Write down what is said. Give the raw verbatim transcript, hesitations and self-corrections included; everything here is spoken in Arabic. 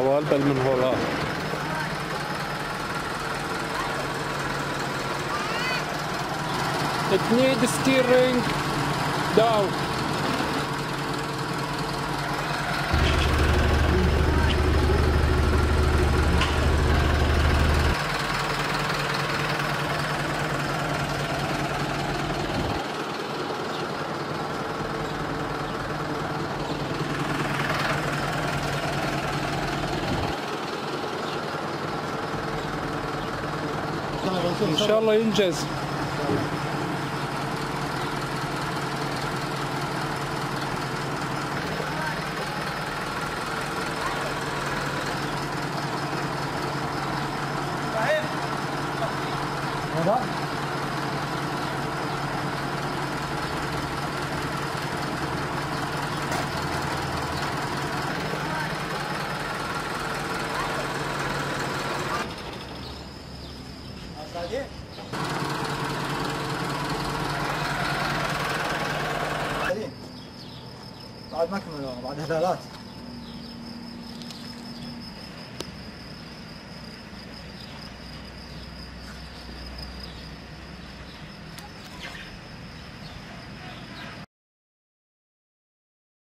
طوال بل من وراء. تنيد ستيرينج داون. ان شاء الله ينجز. بعد ما كملوا بعد هلالات.